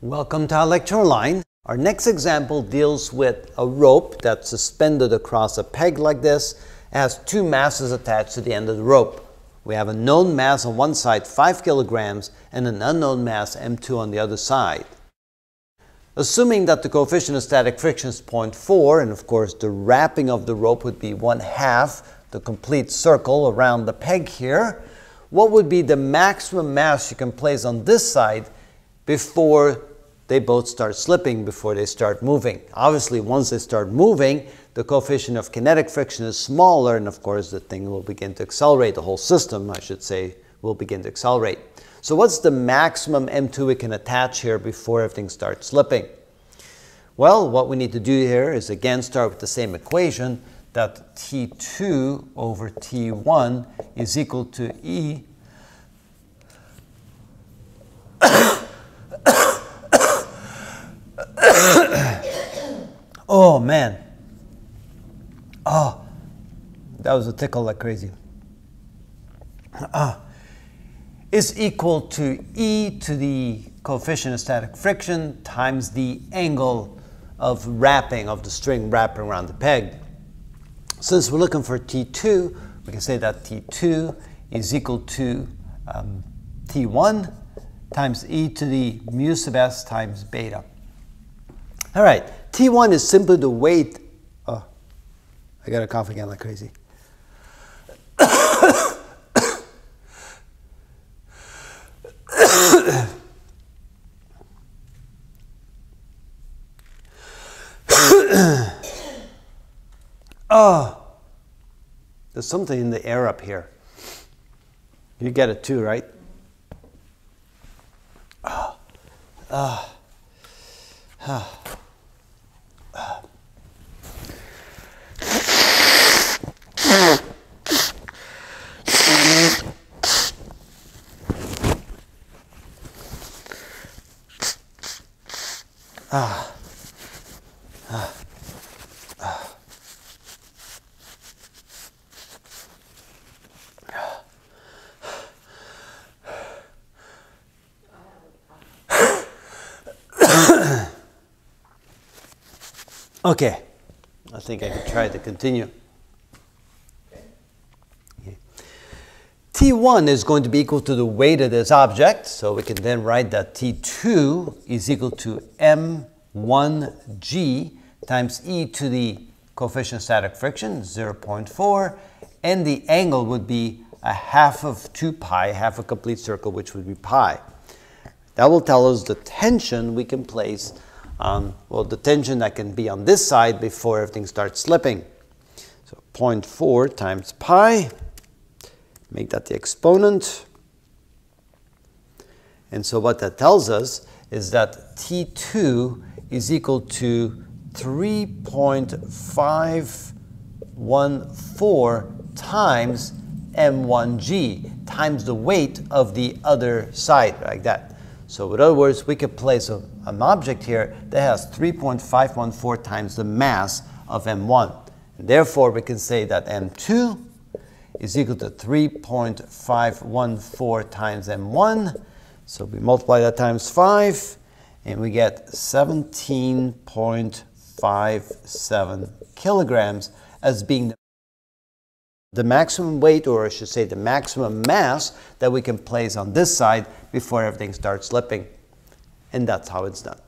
Welcome to our lecture line. Our next example deals with a rope that's suspended across a peg like this. It has two masses attached to the end of the rope. We have a known mass on one side, 5 kilograms, and an unknown mass, m2, on the other side. Assuming that the coefficient of static friction is 0.4, and of course the wrapping of the rope would be 1/2 the complete circle around the peg here, what would be the maximum mass you can place on this side before they both start slipping, before they start moving? Obviously, once they start moving, the coefficient of kinetic friction is smaller, and of course the thing will begin to accelerate. The whole system, I should say, will begin to accelerate. So what's the maximum m2 we can attach here before everything starts slipping? Well, what we need to do here is again start with the same equation, that T2 over T1 is equal to E oh man, oh, that was a tickle like crazy. Is equal to E to the coefficient of static friction times the angle of wrapping, of the string wrapping around the peg. Since we're looking for T2, we can say that T2 is equal to T1 times E to the mu sub s times beta. All right, T1 is simply the weight. Oh, I got a cough again like crazy. Oh, there's something in the air up here. You get it too, right? Okay, I think I can try to continue. Yeah. T1 is going to be equal to the weight of this object, so we can then write that T2 is equal to m1g times E to the coefficient of static friction, 0.4, and the angle would be 1/2 of 2 pi, half a complete circle, which would be pi. That will tell us the tension we can place the tension that can be on this side before everything starts slipping. So 0.4 times pi, make that the exponent. And so what that tells us is that T2 is equal to 3.514 times m1g, times the weight of the other side, like that. So in other words, we could place an object here that has 3.514 times the mass of m1. And therefore, we can say that m2 is equal to 3.514 times m1. So we multiply that times 5, and we get 17.57 kilograms as being the maximum weight, or I should say the maximum mass, that we can place on this side before everything starts slipping. And that's how it's done.